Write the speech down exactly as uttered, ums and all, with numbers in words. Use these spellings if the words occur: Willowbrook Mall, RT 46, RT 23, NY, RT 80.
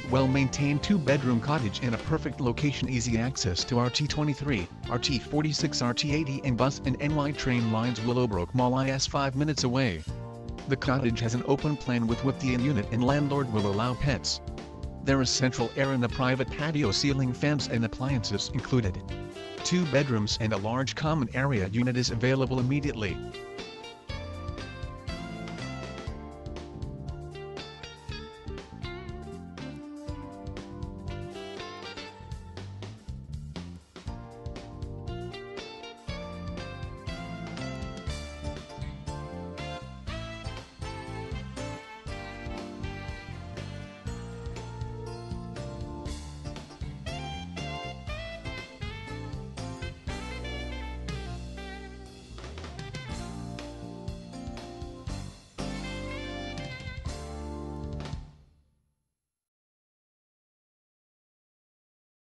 cute, well-maintained two-bedroom cottage in a perfect location, easy access to R T twenty-three, R T forty-six, R T eighty and bus and N Y train lines. Willowbrook Mall is five minutes away. The cottage has an open plan with Whiptian unit and landlord will allow pets. There is central air and a private patio, ceiling fans and appliances included. Two bedrooms and a large common area unit is available immediately.